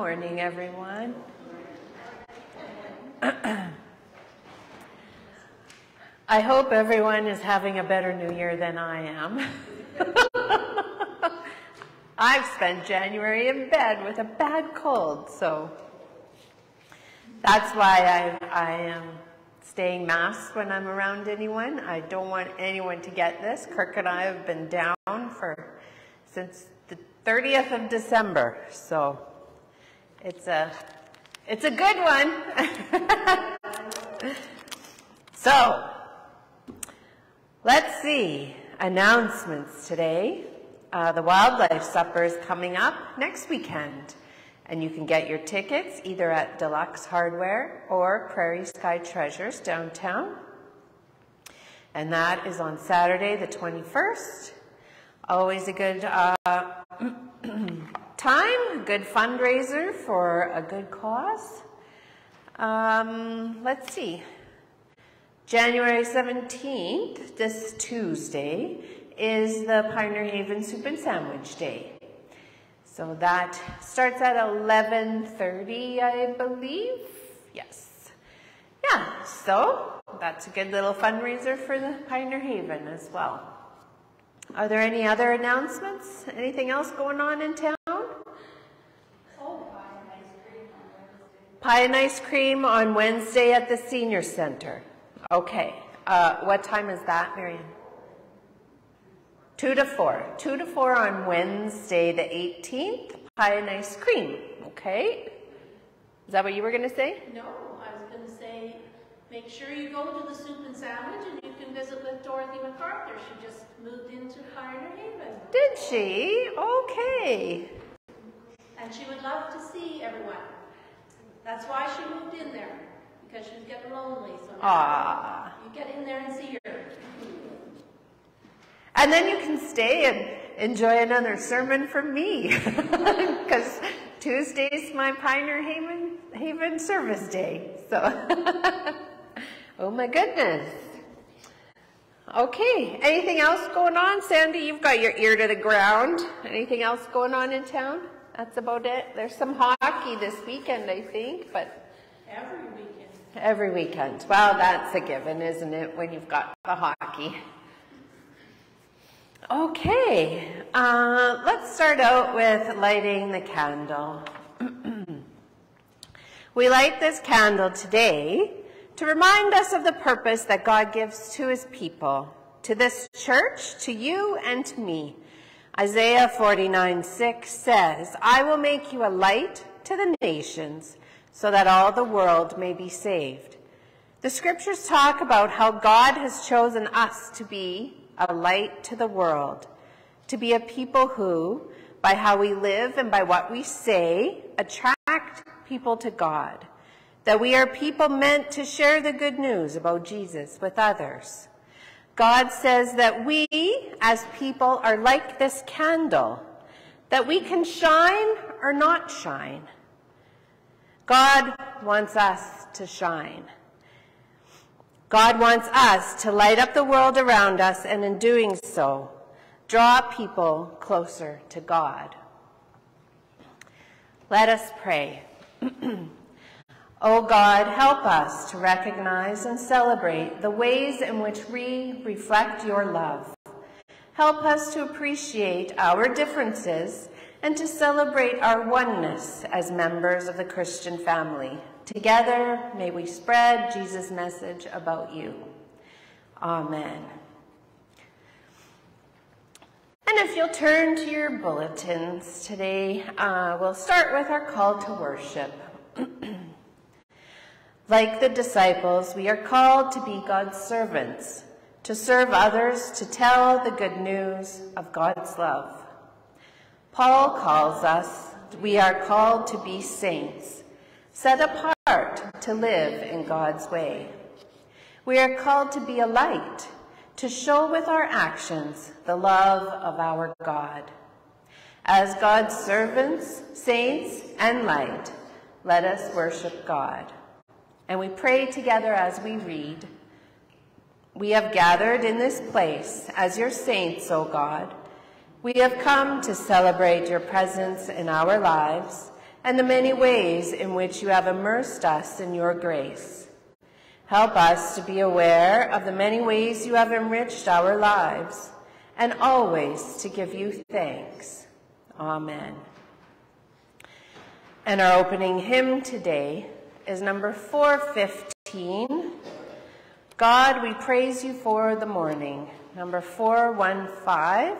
morning, everyone. I hope everyone is having a better New Year than I am. I've spent January in bed with a bad cold, so that's why I am staying masked when I'm around anyone. I don't want anyone to get this. Kirk and I have been down since the 30th of December, so it's a good one. So, let's see, announcements today. The Wildlife Supper is coming up next weekend, and you can get your tickets either at Deluxe Hardware or Prairie Sky Treasures downtown, and that is on Saturday the 21st. Always a good time, good fundraiser for a good cause. Let's see. January 17th, this Tuesday, is the Pioneer Haven Soup and Sandwich Day. So that starts at 11:30, I believe. Yes. Yeah, so that's a good little fundraiser for the Pioneer Haven as well. Are there any other announcements? Anything else going on in town? Oh, pie and ice cream on Wednesday at the Senior Center. Okay. What time is that, Marianne? 2 to 4. 2 to 4 on Wednesday the 18th. Pie and ice cream. Okay. Is that what you were going to say? No, I was going to say make sure you go to the soup and sandwich and you can visit with Dorothy MacArthur. She just moved into Kyroner Haven. Did she? Okay. And she would love to see everyone. That's why she moved in there, because she was getting lonely. So now you get in there and see her. And then you can stay and enjoy another sermon from me, because Tuesday's my Pioneer Haven service day. So, oh my goodness. Okay, anything else going on? Sandy, you've got your ear to the ground. Anything else going on in town? That's about it. There's some hockey this weekend, I think, but... Every weekend. Every weekend. Well, that's a given, isn't it, when you've got the hockey. Okay, let's start out with lighting the candle. We light this candle today to remind us of the purpose that God gives to his people, to this church, to you and to me. Isaiah 49:6 says, "I will make you a light to the nations, so that all the world may be saved." The scriptures talk about how God has chosen us to be a light to the world, to be a people who, by how we live and by what we say, attract people to God, that we are people meant to share the good news about Jesus with others. God says that we, as people, are like this candle, that we can shine or not shine. God wants us to shine. God wants us to light up the world around us, and in doing so, draw people closer to God. Let us pray. Oh God, help us to recognize and celebrate the ways in which we reflect your love. Help us to appreciate our differences and to celebrate our oneness as members of the Christian family. Together, may we spread Jesus' message about you. Amen. And if you'll turn to your bulletins today, we'll start with our call to worship. Like the disciples, we are called to be God's servants, to serve others, to tell the good news of God's love. Paul calls us, we are called to be saints, set apart to live in God's way. We are called to be a light, to show with our actions the love of our God. As God's servants, saints, and light, let us worship God. And we pray together as we read, "We have gathered in this place as your saints, O God. We have come to celebrate your presence in our lives and the many ways in which you have immersed us in your grace. Help us to be aware of the many ways you have enriched our lives, and always to give you thanks. Amen. And our opening hymn today is number 415, God, We Praise You for the Morning, number 415.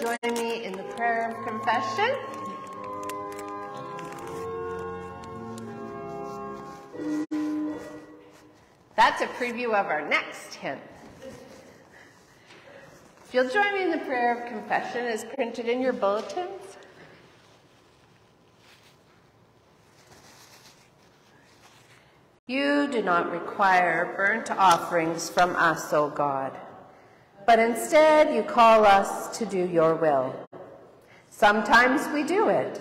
Join me in the prayer of confession. That's a preview of our next hymn. If you'll join me in the prayer of confession, it's printed in your bulletins. You do not require burnt offerings from us, O God, but instead you call us to do your will. Sometimes we do it,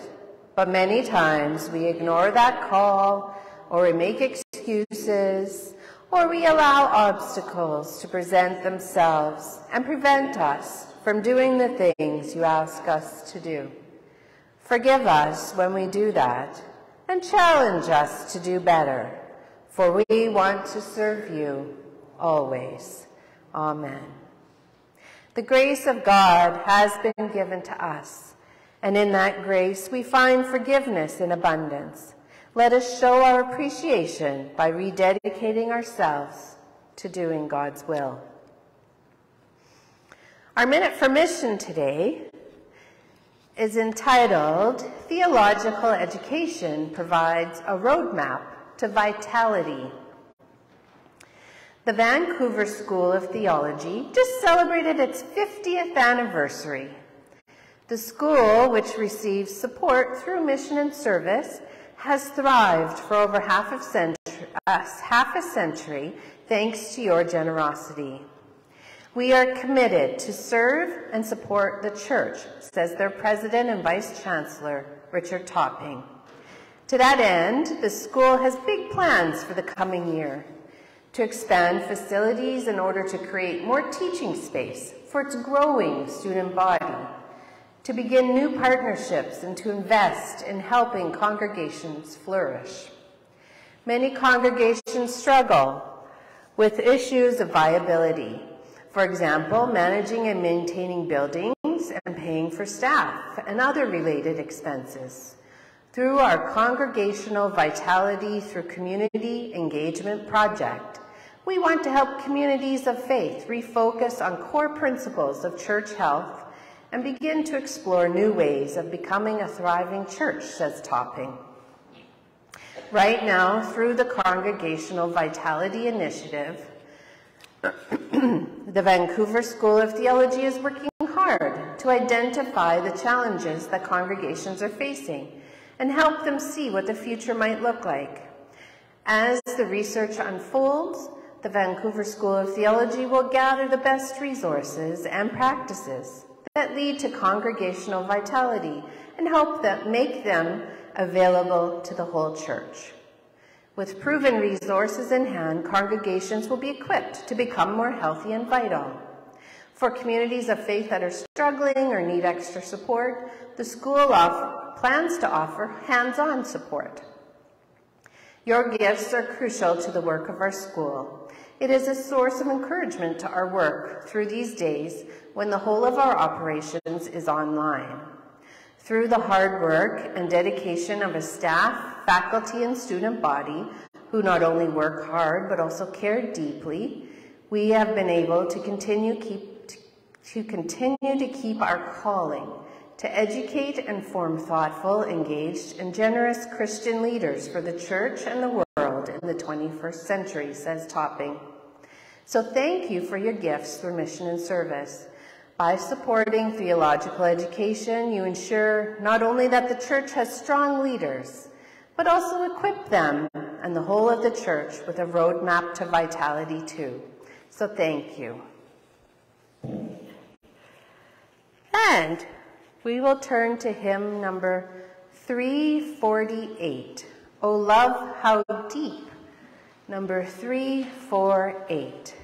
but many times we ignore that call, or we make excuses, or we allow obstacles to present themselves and prevent us from doing the things you ask us to do. Forgive us when we do that, and challenge us to do better, for we want to serve you always. Amen. The grace of God has been given to us, and in that grace we find forgiveness in abundance. Let us show our appreciation by rededicating ourselves to doing God's will. Our Minute for Mission today is entitled, Theological Education Provides a Roadmap to Vitality. The Vancouver School of Theology just celebrated its 50th anniversary. The school, which receives support through mission and service, has thrived for over half a century thanks to your generosity. We are committed to serve and support the church, says their president and vice chancellor, Richard Topping. To that end, the school has big plans for the coming year, to expand facilities in order to create more teaching space for its growing student body, to begin new partnerships and to invest in helping congregations flourish. Many congregations struggle with issues of viability. For example, managing and maintaining buildings and paying for staff and other related expenses. Through our Congregational Vitality Through Community Engagement Project, we want to help communities of faith refocus on core principles of church health and begin to explore new ways of becoming a thriving church, says Topping. Right now, through the Congregational Vitality Initiative, the Vancouver School of Theology is working hard to identify the challenges that congregations are facing and help them see what the future might look like. As the research unfolds, the Vancouver School of Theology will gather the best resources and practices that lead to congregational vitality and help them make them available to the whole church. With proven resources in hand, congregations will be equipped to become more healthy and vital. For communities of faith that are struggling or need extra support, the school plans to offer hands-on support. Your gifts are crucial to the work of our school. It is a source of encouragement to our work through these days when the whole of our operations is online. Through the hard work and dedication of a staff, faculty, and student body who not only work hard but also care deeply, we have been able to continue to keep our calling to educate and form thoughtful, engaged, and generous Christian leaders for the church and the world in the 21st century, says Topping. So thank you for your gifts through mission and service. By supporting theological education, you ensure not only that the church has strong leaders, but also equip them and the whole of the church with a roadmap to vitality too. So thank you. And we will turn to hymn number 348, O Love, How Deep, number 348.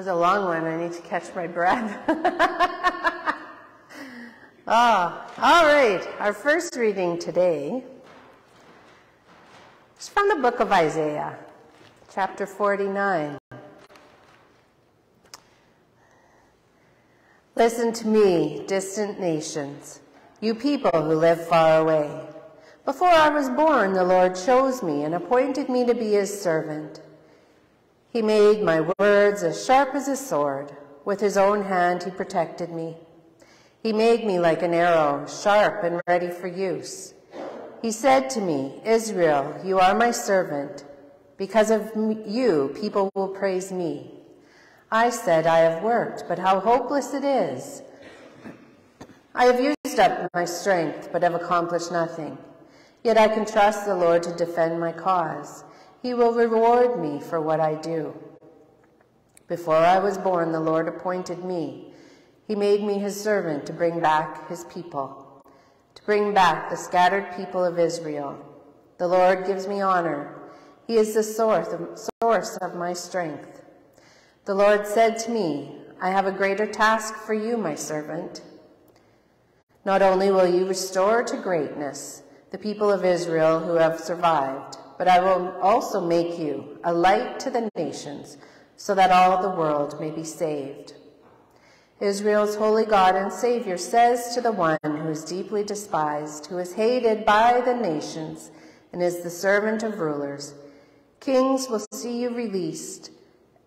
was a long one. I need to catch my breath. All right. Our first reading today is from the book of Isaiah, chapter 49. Listen to me, distant nations, you people who live far away. Before I was born, the Lord chose me and appointed me to be his servant. He made my words as sharp as a sword. With his own hand, he protected me. He made me like an arrow, sharp and ready for use. He said to me, Israel, you are my servant. Because of you, people will praise me. I said, I have worked, but how hopeless it is. I have used up my strength, but have accomplished nothing. Yet I can trust the Lord to defend my cause. He will reward me for what I do. Before I was born, the Lord appointed me. He made me his servant to bring back his people, to bring back the scattered people of Israel. The Lord gives me honor. He is the source of my strength. The Lord said to me, I have a greater task for you, my servant. Not only will you restore to greatness the people of Israel who have survived, but I will also make you a light to the nations, so that all the world may be saved. Israel's holy God and Savior says to the one who is deeply despised, who is hated by the nations, and is the servant of rulers, kings will see you released,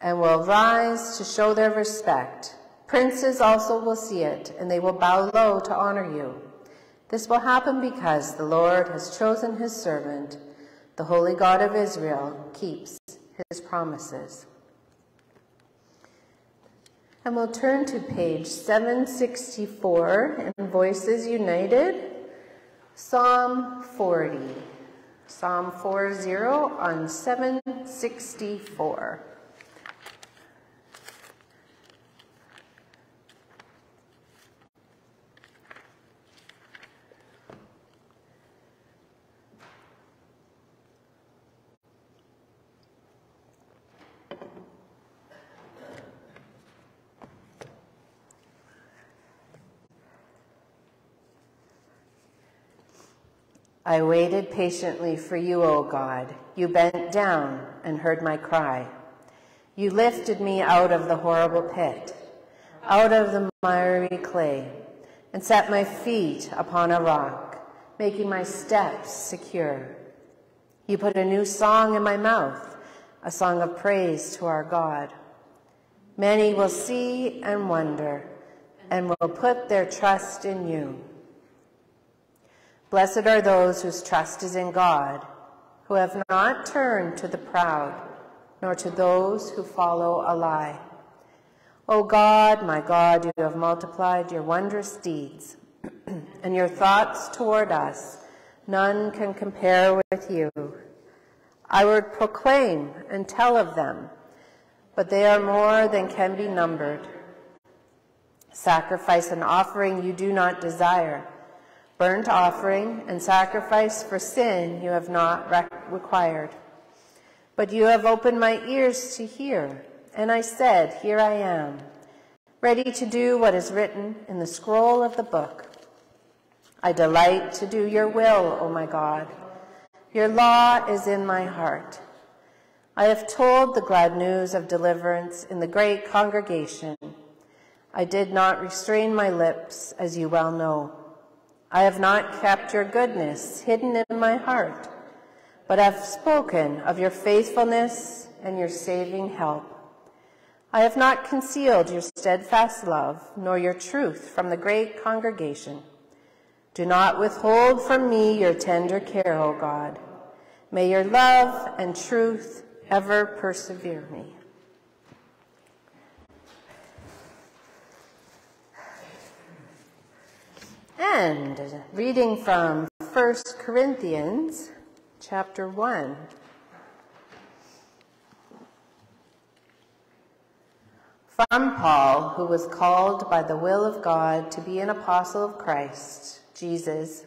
and will rise to show their respect. Princes also will see it, and they will bow low to honor you. This will happen because the Lord has chosen his servant. The holy God of Israel keeps his promises. And we'll turn to page 764 in Voices United, Psalm 40. Psalm 40 on 764. I waited patiently for you, O God. You bent down and heard my cry. You lifted me out of the horrible pit, out of the miry clay, and set my feet upon a rock, making my steps secure. You put a new song in my mouth, a song of praise to our God. Many will see and wonder, and will put their trust in you. Blessed are those whose trust is in God, who have not turned to the proud, nor to those who follow a lie. O God, my God, you have multiplied your wondrous deeds, and your thoughts toward us none can compare with you. I would proclaim and tell of them, but they are more than can be numbered. Sacrifice and offering you do not desire. Burnt offering and sacrifice for sin you have not required. But you have opened my ears to hear, and I said, here I am, ready to do what is written in the scroll of the book. I delight to do your will, O my God. Your law is in my heart. I have told the glad news of deliverance in the great congregation. I did not restrain my lips, as you well know. I have not kept your goodness hidden in my heart, but have spoken of your faithfulness and your saving help. I have not concealed your steadfast love, nor your truth from the great congregation. Do not withhold from me your tender care, O God. May your love and truth ever persevere me. And reading from 1 Corinthians chapter 1. From Paul, who was called by the will of God to be an apostle of Christ Jesus,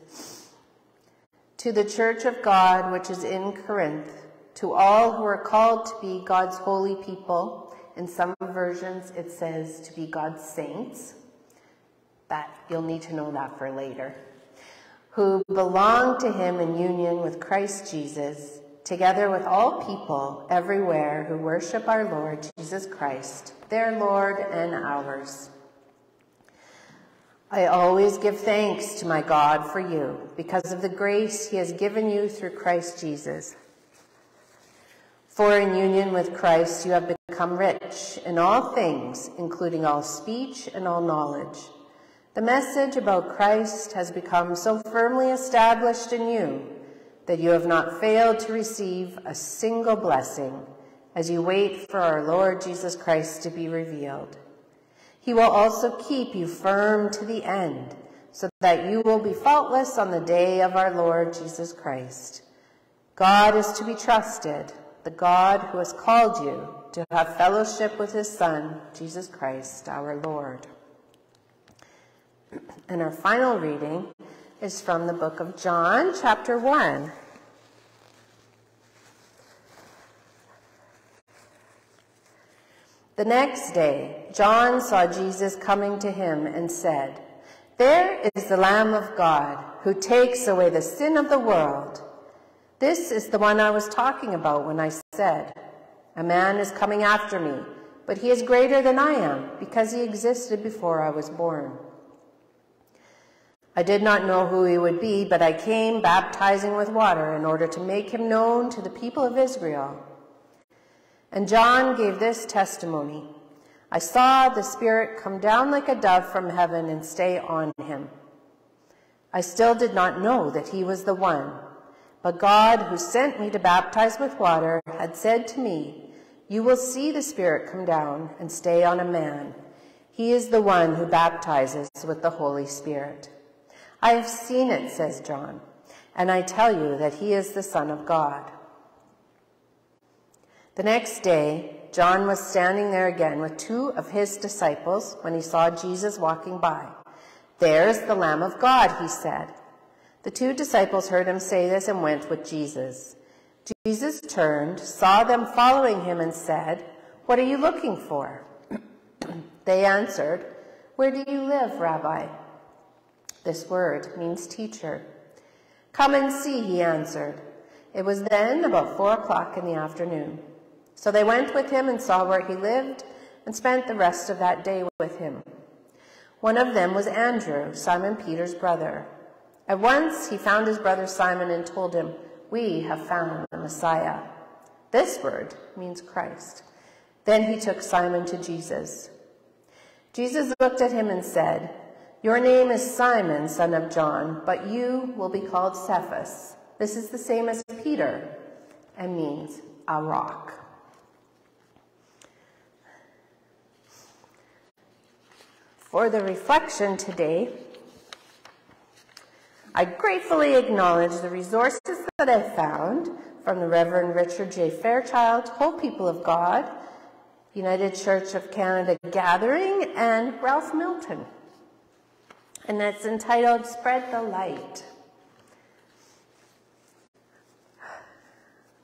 to the church of God which is in Corinth, to all who are called to be God's holy people In some versions, it says to be God's saints. That you'll need to know that for later. Who belong to him in union with Christ Jesus, together with all people everywhere who worship our Lord Jesus Christ, their Lord and ours. I always give thanks to my God for you, because of the grace he has given you through Christ Jesus. For in union with Christ you have become rich in all things, including all speech and all knowledge. The message about Christ has become so firmly established in you that you have not failed to receive a single blessing as you wait for our Lord Jesus Christ to be revealed. He will also keep you firm to the end, so that you will be faultless on the day of our Lord Jesus Christ. God is to be trusted, the God who has called you to have fellowship with his Son, Jesus Christ, our Lord. And our final reading is from the book of John, chapter 1. The next day, John saw Jesus coming to him and said, "There is the Lamb of God who takes away the sin of the world. This is the one I was talking about when I said, 'A man is coming after me, but he is greater than I am because he existed before I was born.' I did not know who he would be, but I came baptizing with water in order to make him known to the people of Israel." And John gave this testimony, "I saw the Spirit come down like a dove from heaven and stay on him. I still did not know that he was the one, but God who sent me to baptize with water had said to me, 'You will see the Spirit come down and stay on a man. He is the one who baptizes with the Holy Spirit.' I have seen it," says John, "and I tell you that he is the Son of God." The next day, John was standing there again with two of his disciples when he saw Jesus walking by. "There's the Lamb of God," he said. The two disciples heard him say this and went with Jesus. Jesus turned, saw them following him, and said, "What are you looking for?" They answered, "Where do you live, Rabbi?" This word means teacher. "Come and see," he answered. It was then about 4 o'clock in the afternoon. So they went with him and saw where he lived and spent the rest of that day with him. One of them was Andrew, Simon Peter's brother. At once he found his brother Simon and told him, "We have found the Messiah." This word means Christ. Then he took Simon to Jesus. Jesus looked at him and said, "Your name is Simon, son of John, but you will be called Cephas." This is the same as Peter and means a rock. For the reflection today, I gratefully acknowledge the resources that I found from the Reverend Richard J. Fairchild, Whole People of God, United Church of Canada Gathering, and Ralph Milton. And that's entitled, "Spread the Light."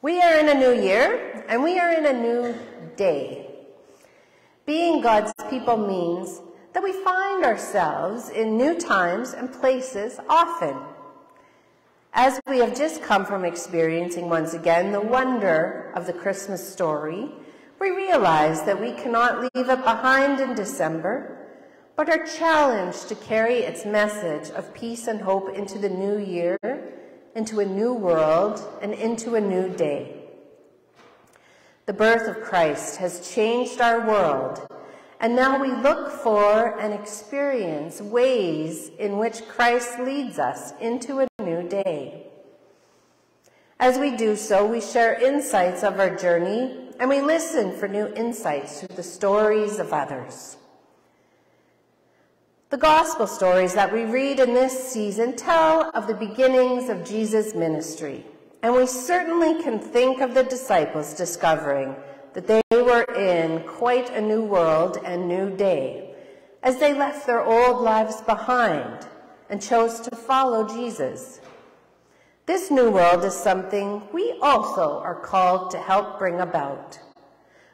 We are in a new year, and we are in a new day. Being God's people means that we find ourselves in new times and places often. As we have just come from experiencing once again the wonder of the Christmas story, we realize that we cannot leave it behind in December, but are challenged to carry its message of peace and hope into the new year, into a new world, and into a new day. The birth of Christ has changed our world, and now we look for and experience ways in which Christ leads us into a new day. As we do so, we share insights of our journey, and we listen for new insights through the stories of others. The gospel stories that we read in this season tell of the beginnings of Jesus' ministry, and we certainly can think of the disciples discovering that they were in quite a new world and new day, as they left their old lives behind and chose to follow Jesus. This new world is something we also are called to help bring about.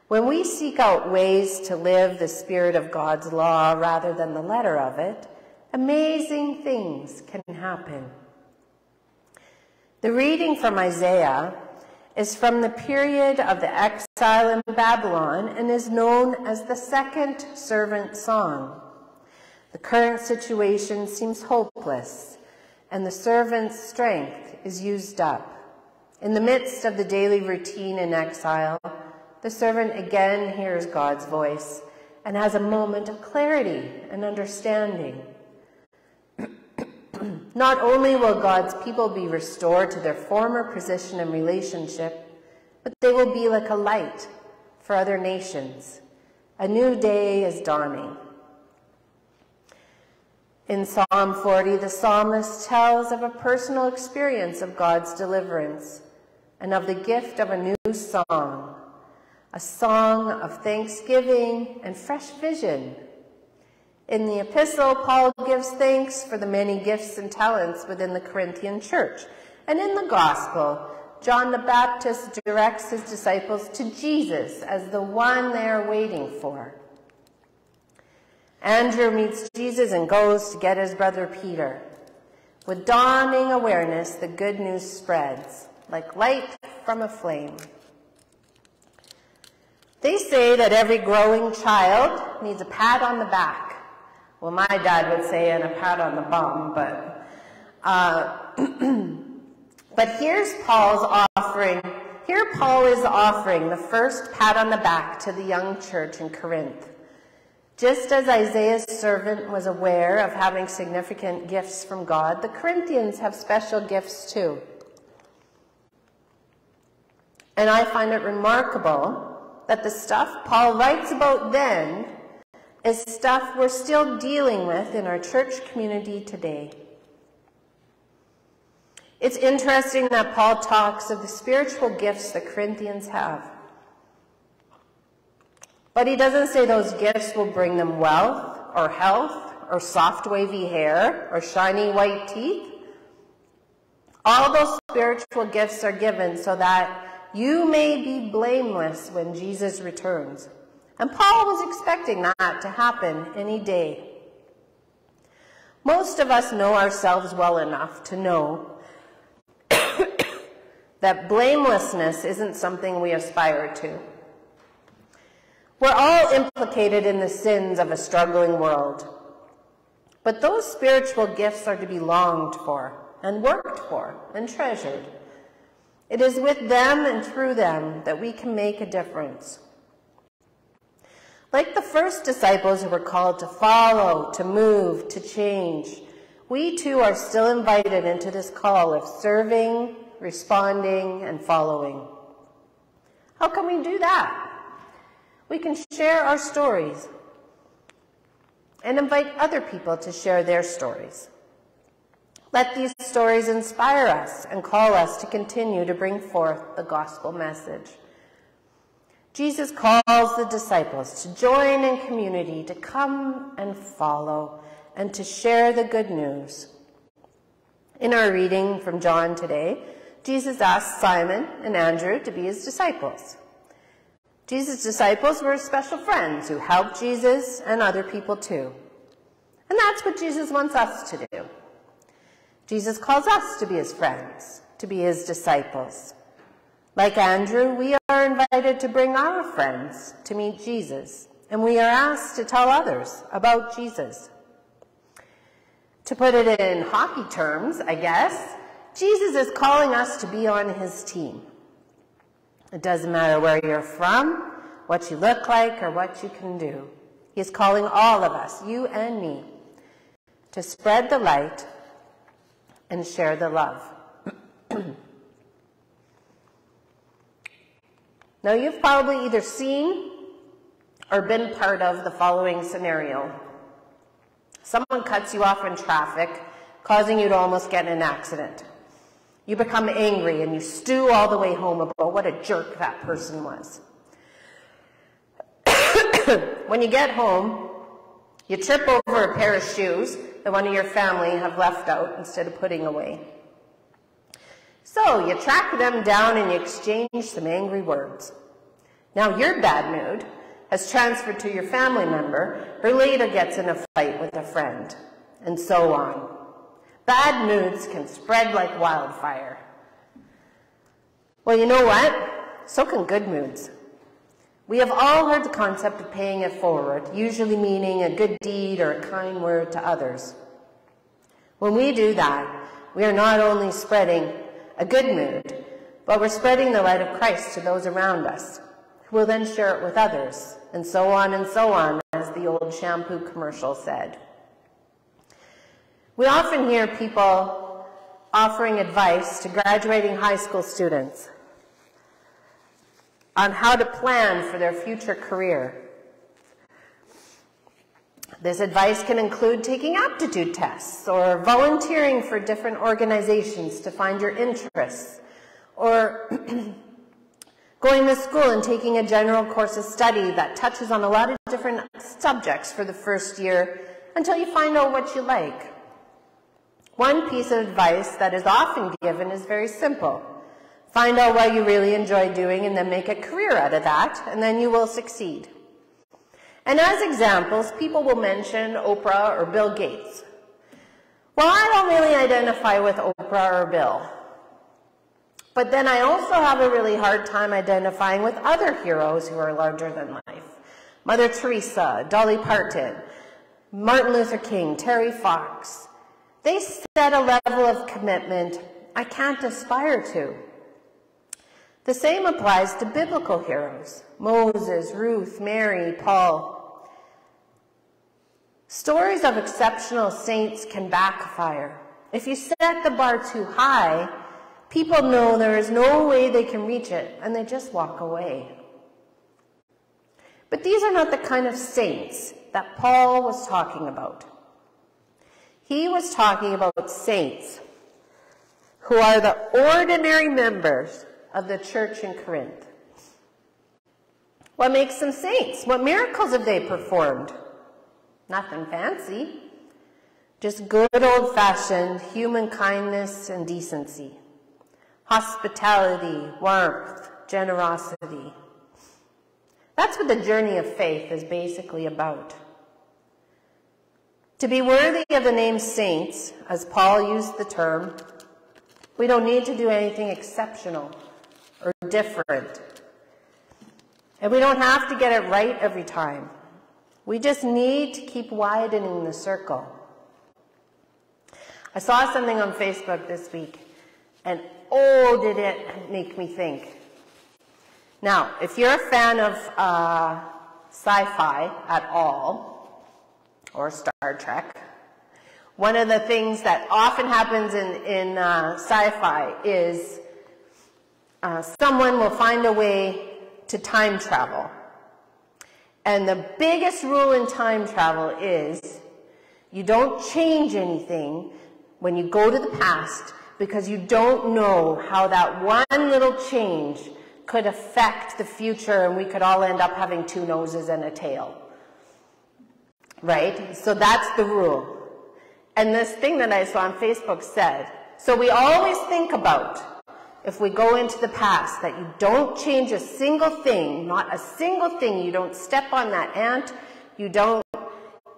When we seek out ways to live the spirit of God's law rather than the letter of it, amazing things can happen. The reading from Isaiah is from the period of the exile in Babylon and is known as the Second Servant Song. The current situation seems hopeless, and the servant's strength is used up. In the midst of the daily routine in exile, the servant again hears God's voice and has a moment of clarity and understanding. Not only will God's people be restored to their former position and relationship, but they will be like a light for other nations. A new day is dawning. In Psalm 40, the psalmist tells of a personal experience of God's deliverance and of the gift of a new song, a song of thanksgiving and fresh vision. In the epistle, Paul gives thanks for the many gifts and talents within the Corinthian church. And in the gospel, John the Baptist directs his disciples to Jesus as the one they are waiting for. Andrew meets Jesus and goes to get his brother Peter. With dawning awareness, the good news spreads like light from a flame. They say that every growing child needs a pat on the back. Well, my dad would say, and a pat on the bum, but... but here Paul is offering the first pat on the back to the young church in Corinth. Just as Isaiah's servant was aware of having significant gifts from God, the Corinthians have special gifts too. And I find it remarkable that the stuff Paul writes about then is stuff we're still dealing with in our church community today. It's interesting that Paul talks of the spiritual gifts the Corinthians have. But he doesn't say those gifts will bring them wealth or health or soft wavy hair or shiny white teeth. All those spiritual gifts are given so that you may be blameless when Jesus returns. And Paul was expecting that to happen any day. Most of us know ourselves well enough to know that blamelessness isn't something we aspire to. We're all implicated in the sins of a struggling world. But those spiritual gifts are to be longed for and worked for and treasured. It is with them and through them that we can make a difference. Like the first disciples who were called to follow, to move, to change, we too are still invited into this call of serving, responding, and following. How can we do that? We can share our stories and invite other people to share their stories. Let these stories inspire us and call us to continue to bring forth the gospel message. Jesus calls the disciples to join in community, to come and follow, and to share the good news. In our reading from John today, Jesus asked Simon and Andrew to be his disciples. Jesus' disciples were special friends who helped Jesus and other people too. And that's what Jesus wants us to do. Jesus calls us to be his friends, to be his disciples. Like Andrew, we are invited to bring our friends to meet Jesus, and we are asked to tell others about Jesus. To put it in hockey terms, I guess, Jesus is calling us to be on his team. It doesn't matter where you're from, what you look like, or what you can do. He's calling all of us, you and me, to spread the light and share the love. Now, you've probably either seen or been part of the following scenario. Someone cuts you off in traffic, causing you to almost get in an accident. You become angry and you stew all the way home about what a jerk that person was. When you get home, you trip over a pair of shoes that one of your family have left out instead of putting away. So you track them down and you exchange some angry words. Now your bad mood has transferred to your family member, or later gets in a fight with a friend, and so on. Bad moods can spread like wildfire. Well, you know what? So can good moods. We have all heard the concept of paying it forward, usually meaning a good deed or a kind word to others. When we do that, we are not only spreading a good mood, but we're spreading the light of Christ to those around us, who will then share it with others, and so on, as the old shampoo commercial said. We often hear people offering advice to graduating high school students on how to plan for their future career. This advice can include taking aptitude tests or volunteering for different organizations to find your interests, or going to school and taking a general course of study that touches on a lot of different subjects for the first year until you find out what you like. One piece of advice that is often given is very simple. Find out what you really enjoy doing and then make a career out of that, and then you will succeed. And as examples, people will mention Oprah or Bill Gates. Well, I don't really identify with Oprah or Bill, but then I also have a really hard time identifying with other heroes who are larger than life. Mother Teresa, Dolly Parton, Martin Luther King, Terry Fox. They set a level of commitment I can't aspire to. The same applies to biblical heroes, Moses, Ruth, Mary, Paul. Stories of exceptional saints can backfire. If you set the bar too high, people know there is no way they can reach it, and they just walk away. But these are not the kind of saints that Paul was talking about. He was talking about saints who are the ordinary members of the church in Corinth. What makes them saints? What miracles have they performed? Nothing fancy. Just good old-fashioned human kindness and decency. Hospitality, warmth, generosity. That's what the journey of faith is basically about. To be worthy of the name saints, as Paul used the term, we don't need to do anything exceptional or different. And we don't have to get it right every time. We just need to keep widening the circle. I saw something on Facebook this week, and oh, did it make me think. Now, if you're a fan of sci-fi at all, or Star Trek, one of the things that often happens in sci-fi is someone will find a way to time travel. And the biggest rule in time travel is you don't change anything when you go to the past, because you don't know how that one little change could affect the future, and we could all end up having two noses and a tail. Right? So that's the rule. And this thing that I saw on Facebook said, so we always think about, if we go into the past, that you don't change a single thing, not a single thing. You don't step on that ant. You don't,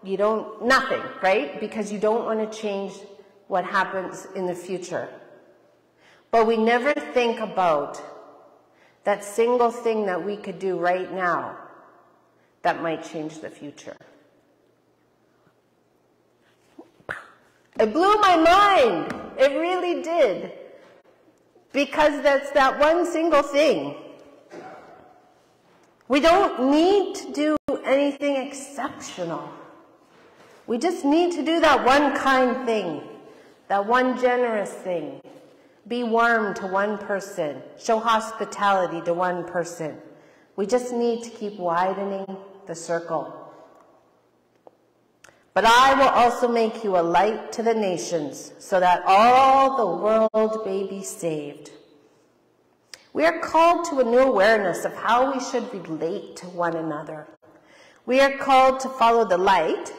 nothing, right? Because you don't want to change what happens in the future. But we never think about that single thing that we could do right now that might change the future. It blew my mind. It really did. Because that's that one single thing. We don't need to do anything exceptional. We just need to do that one kind thing, that one generous thing. Be warm to one person. Show hospitality to one person. We just need to keep widening the circle. But I will also make you a light to the nations, so that all the world may be saved. We are called to a new awareness of how we should relate to one another. We are called to follow the light,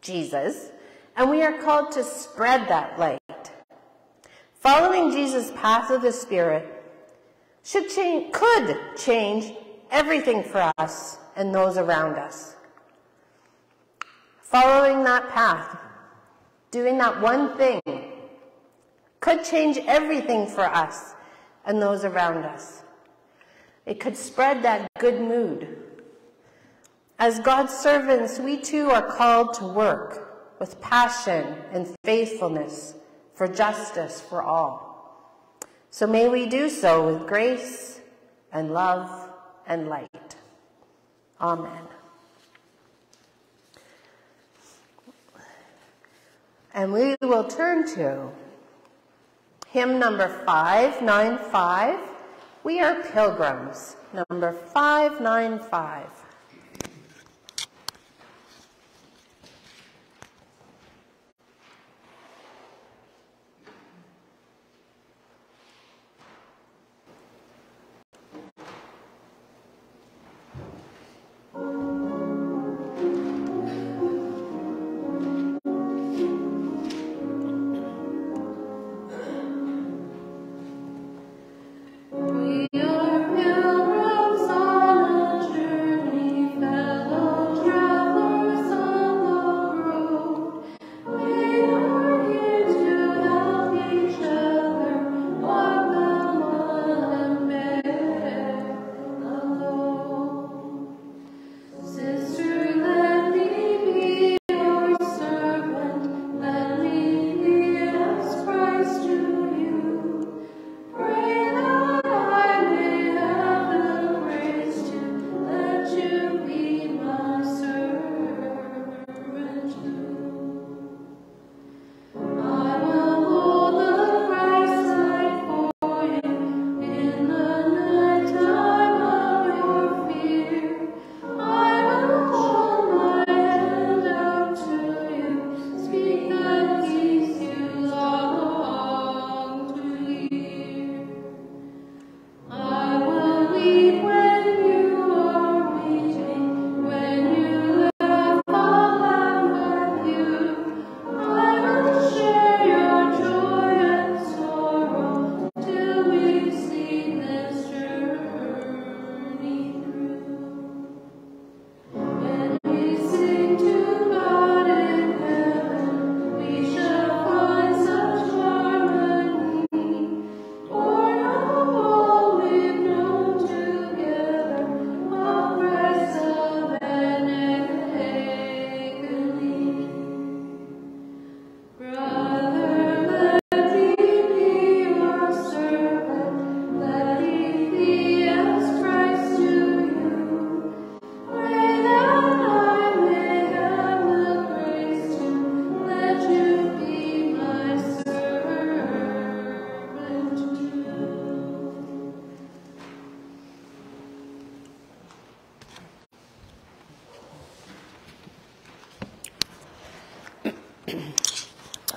Jesus, and we are called to spread that light. Following Jesus' path of the Spirit could change everything for us and those around us. Following that path, doing that one thing, could change everything for us and those around us. It could spread that good mood. As God's servants, we too are called to work with passion and faithfulness for justice for all. So may we do so with grace and love and light. Amen. And we will turn to hymn number 595, We Are Pilgrims, number 595.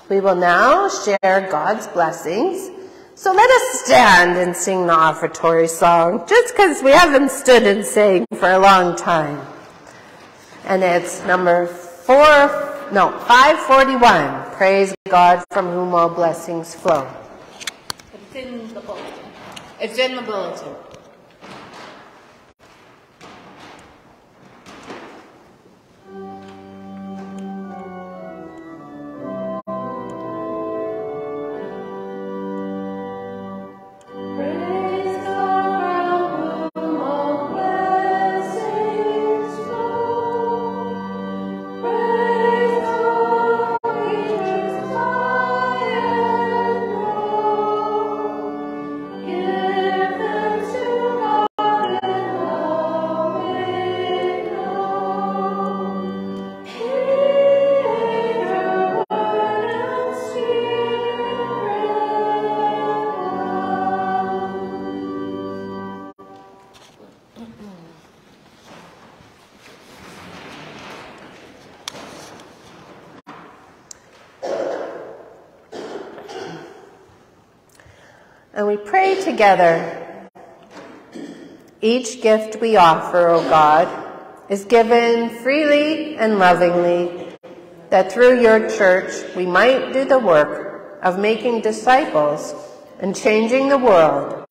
We will now share God's blessings. So let us stand and sing the offertory song, just because we haven't stood and sang for a long time. And it's number 541, Praise God from whom all blessings flow. It's in the bulletin. It's in the bulletin. And we pray together. Each gift we offer, O God, is given freely and lovingly, that through your church we might do the work of making disciples and changing the world,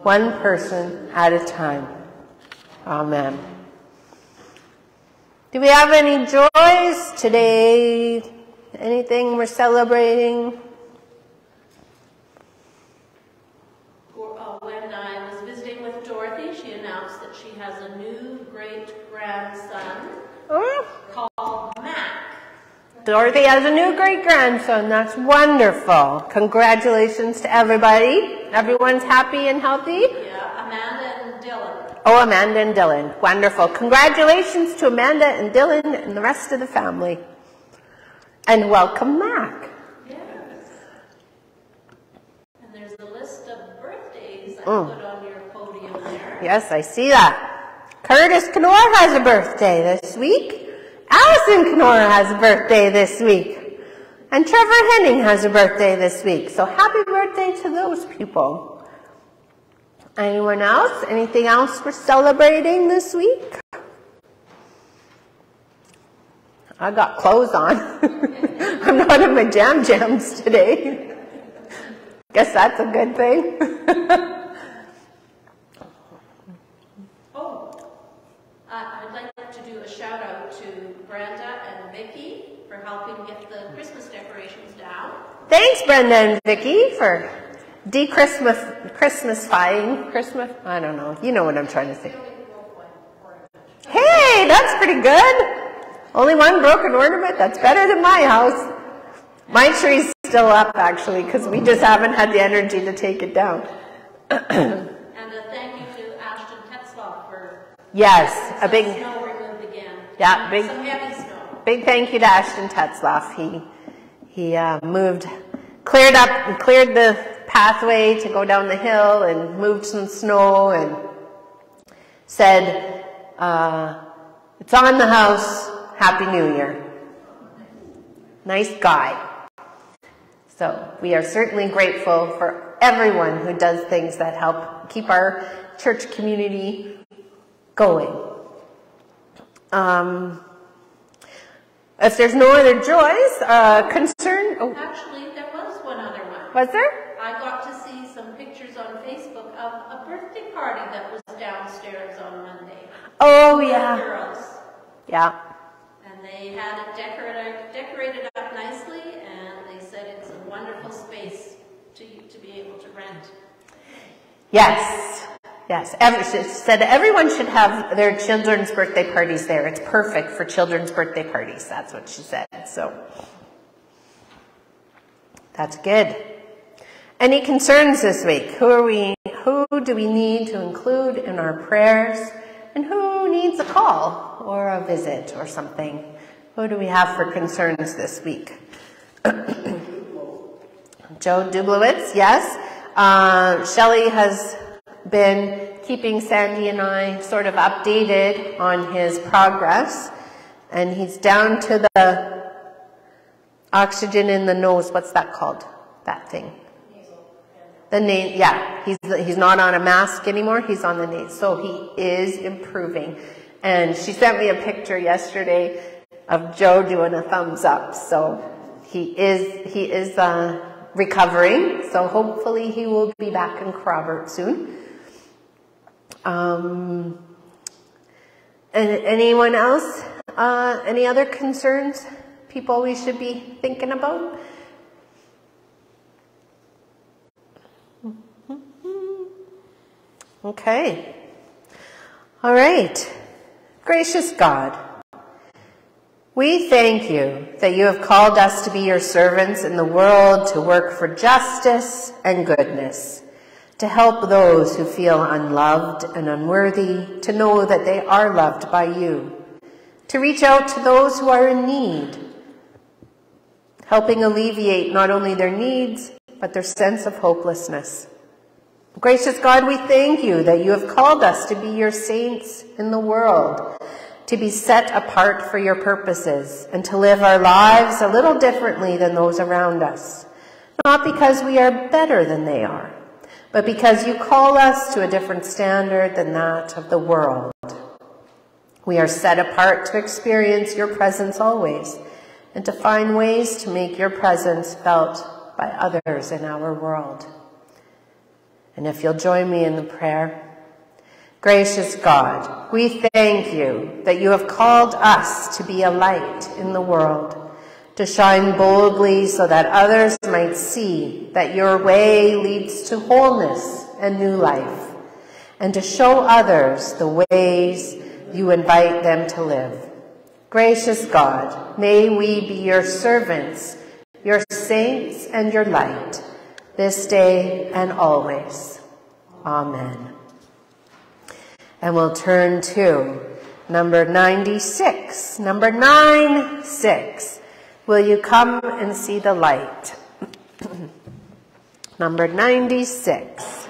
one person at a time. Amen. Do we have any joys today? Anything we're celebrating? When I was visiting with Dorothy, she announced that she has a new great-grandson called Mac. Dorothy has a new great-grandson. That's wonderful. Congratulations to everybody. Everyone's happy and healthy? Yeah, Amanda and Dylan. Oh, Amanda and Dylan. Wonderful. Congratulations to Amanda and Dylan and the rest of the family. And welcome, Mac. Yes. And there's a list of birthdays I put on your podium there. Yes, I see that. Curtis Knorr has a birthday this week. Allison Knorr has a birthday this week. And Trevor Henning has a birthday this week. So happy birthday to those people. Anyone else? Anything else we're celebrating this week? I got clothes on. I'm not in my jam-jams today. Guess that's a good thing. I'd like to do a shout-out to Brenda and Vicky for helping get the Christmas decorations down. Thanks, Brenda and Vicky, for de-Christmas-fying. Christmas? I don't know. You know what I'm trying to say. Hey, that's pretty good. Only one broken ornament? That's better than my house. My tree's still up, actually, because we just haven't had the energy to take it down. And a thank you to Ashton Tetzloff for a big snow removed again. Yeah, big, some heavy snow. Big thank you to Ashton Tetzloff. He moved, cleared the pathway to go down the hill and moved some snow and said, it's on the house. Happy New Year. Nice guy. So we are certainly grateful for everyone who does things that help keep our church community going. If there's no other joys, concern... Oh. Actually, there was one other one. Was there? I got to see some pictures on Facebook of a birthday party that was downstairs on Monday. Oh, yeah. Girls. Yeah. They had it decorated up nicely, and they said it's a wonderful space to be able to rent. Yes, yes. She said everyone should have their children's birthday parties there. It's perfect for children's birthday parties. That's what she said. So that's good. Any concerns this week? Who do we need to include in our prayers, and who needs a call or a visit or something? Who do we have for concerns this week? Joe Dublowitz, yes. Shelley has been keeping Sandy and I sort of updated on his progress. And he's down to the oxygen in the nose. What's that called? That thing. The name, yeah. He's not on a mask anymore. He's on the name. So he is improving. And she sent me a picture yesterday of Joe doing a thumbs up. So he is recovering. So hopefully he will be back in Crawford soon. And anyone else? Any other concerns? People we should be thinking about? Okay. All right. Gracious God, we thank you that you have called us to be your servants in the world, to work for justice and goodness, to help those who feel unloved and unworthy, to know that they are loved by you, to reach out to those who are in need, helping alleviate not only their needs, but their sense of hopelessness. Gracious God, we thank you that you have called us to be your saints in the world, to be set apart for your purposes, and to live our lives a little differently than those around us, not because we are better than they are, but because you call us to a different standard than that of the world. We are set apart to experience your presence always, and to find ways to make your presence felt by others in our world. And if you'll join me in the prayer. Gracious God, we thank you that you have called us to be a light in the world, to shine boldly so that others might see that your way leads to wholeness and new life, and to show others the ways you invite them to live. Gracious God, may we be your servants, your saints, and your light, this day and always. Amen. And we'll turn to number 96. Number 96. Will you come and see the light? Number 96.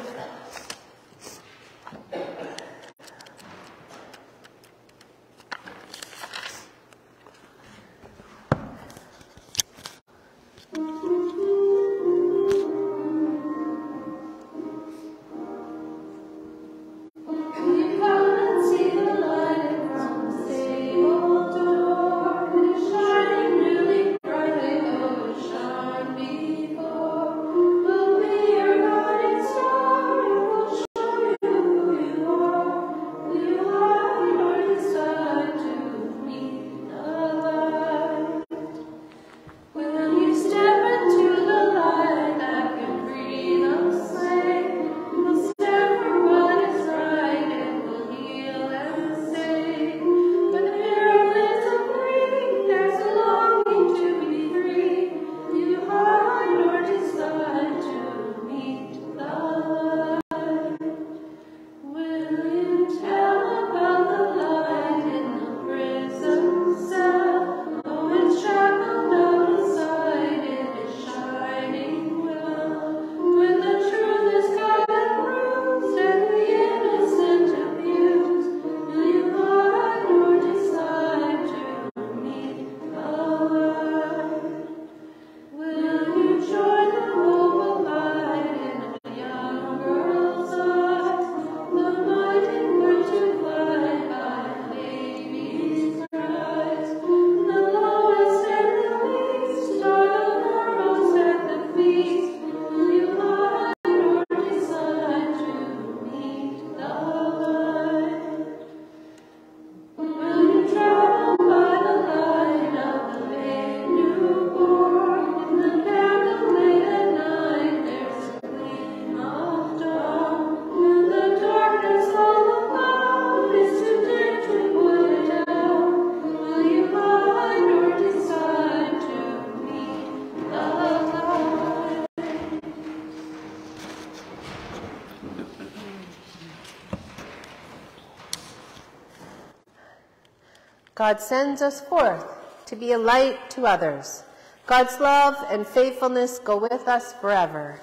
God sends us forth to be a light to others. God's love and faithfulness go with us forever.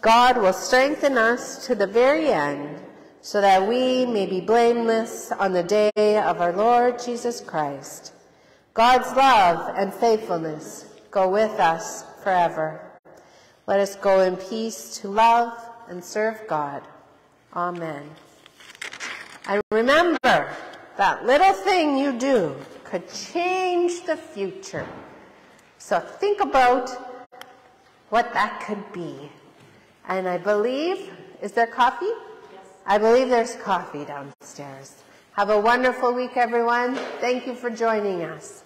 God will strengthen us to the very end so that we may be blameless on the day of our Lord Jesus Christ. God's love and faithfulness go with us forever. Let us go in peace to love and serve God. Amen. And remember, that little thing you do could change the future. So think about what that could be. And I believe, is there coffee? Yes. I believe there's coffee downstairs. Have a wonderful week, everyone. Thank you for joining us.